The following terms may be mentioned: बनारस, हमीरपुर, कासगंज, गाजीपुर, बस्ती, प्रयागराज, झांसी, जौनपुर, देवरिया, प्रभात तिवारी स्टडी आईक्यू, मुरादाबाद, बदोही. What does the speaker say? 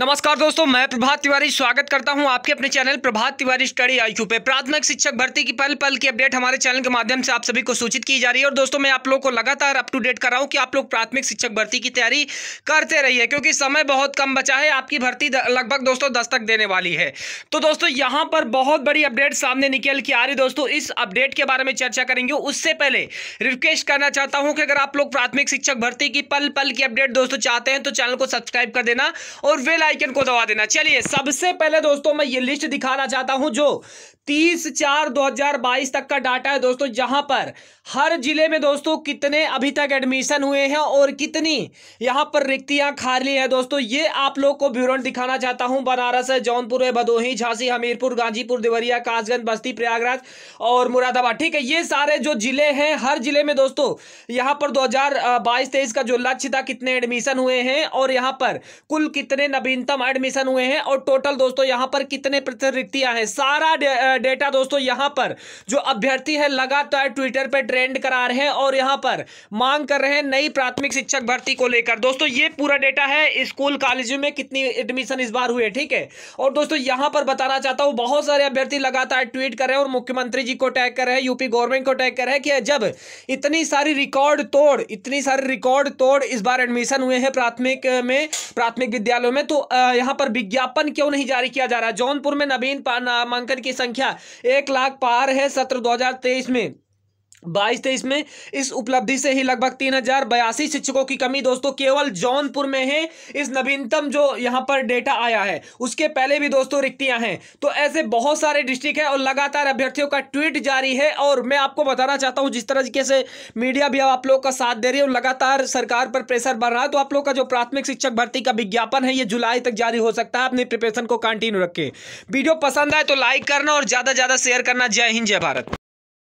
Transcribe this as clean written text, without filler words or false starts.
नमस्कार दोस्तों, मैं प्रभात तिवारी स्वागत करता हूं आपके अपने channel प्रभात तिवारी स्टडी आईक्यू पे। प्राथमिक शिक्षक भर्ती की पल पल की अपडेट हमारे चैनल के माध्यम से आप सभी को सूचित की जा रही है। और दोस्तों, मैं आप लोगों को लगातार अप टू डेट कर रहा हूं कि आप लोग प्राथमिक शिक्षक भर्ती की तैयारी करते रहिए, क्योंकि समय बहुत कम बचा है। आपकी भर्ती लगभग दोस्तों 10 तक देने वाली है। तो दोस्तों, यहाँ पर बहुत बड़ी अपडेट सामने निकल के आ रही। दोस्तों, इस अपडेट के बारे में चर्चा करेंगे। उससे पहले रिक्वेस्ट करना चाहता हूँ कि अगर आप लोग प्राथमिक शिक्षक भर्ती की पल पल की अपडेट दोस्तों चाहते हैं तो चैनल को सब्सक्राइब कर देना और बेल आइकन को दबा देना। चलिए, सबसे पहले दोस्तों मैं ये लिस्ट दिखाना चाहता हूं जो 30/4/2022 तक का डाटा है। दोस्तों, यहां पर हर जिले में दोस्तों कितने अभी तक एडमिशन हुए हैं और कितनी यहां पर रिक्तियां खाली हैं। दोस्तों, ये आप लोग को विवरण दिखाना चाहता हूं। बनारस है, जौनपुर है, बदोही, झांसी, हमीरपुर, गाजीपुर, देवरिया, कासगंज, बस्ती, प्रयागराज और मुरादाबाद। ठीक है, ये सारे जो जिले हैं, हर जिले में दोस्तों यहां पर 2022-23 का जो लक्ष्य था कितने एडमिशन हुए हैं और यहां पर कुल कितने नवीनतम एडमिशन हुए हैं और टोटल दोस्तों यहां पर कितने प्रतिशत रिक्तियां हैं। सारा डेटा दोस्तों यहां पर जो अभ्यर्थी है लगातार ट्विटर पे ट्रेंड करा रहे हैं और यहां पर मांग कर रहे हैं नई प्राथमिक शिक्षक भर्ती को लेकर। दोस्तों, ये पूरा डेटा है स्कूल कॉलेजों में कितनी एडमिशन इस बार हुए। ठीक है, और दोस्तों यहां पर बताना चाहता हूं बहुत सारे अभ्यर्थी लगातार ट्वीट कर रहे हैं और मुख्यमंत्री जी को टैग कर रहे हैं, यूपी गवर्नमेंट को टैग कर रहे हैं कि जब इतनी सारी रिकॉर्ड तोड़ इस बार एडमिशन हुए हैं प्राथमिक विद्यालयों में, तो यहां पर विज्ञापन क्यों नहीं जारी किया जा रहा है। जौनपुर में नवीन नामांकन की संख्या 1 लाख पार है। सत्र 2023 में 22-23 में इस उपलब्धि से ही लगभग 3082 शिक्षकों की कमी दोस्तों केवल जौनपुर में है। इस नवीनतम जो यहाँ पर डेटा आया है उसके पहले भी दोस्तों रिक्तियां हैं। तो ऐसे बहुत सारे डिस्ट्रिक्ट हैं और लगातार अभ्यर्थियों का ट्वीट जारी है। और मैं आपको बताना चाहता हूँ जिस तरीके से मीडिया भी आप लोग का साथ दे रही है और लगातार सरकार पर प्रेशर बढ़ रहा है, तो आप लोग का जो प्राथमिक शिक्षक भर्ती का विज्ञापन है ये जुलाई तक जारी हो सकता है। अपनी प्रिपरेशन को कंटिन्यू रखें। वीडियो पसंद आए तो लाइक करना और ज़्यादा से ज़्यादा शेयर करना। जय हिंद, जय भारत।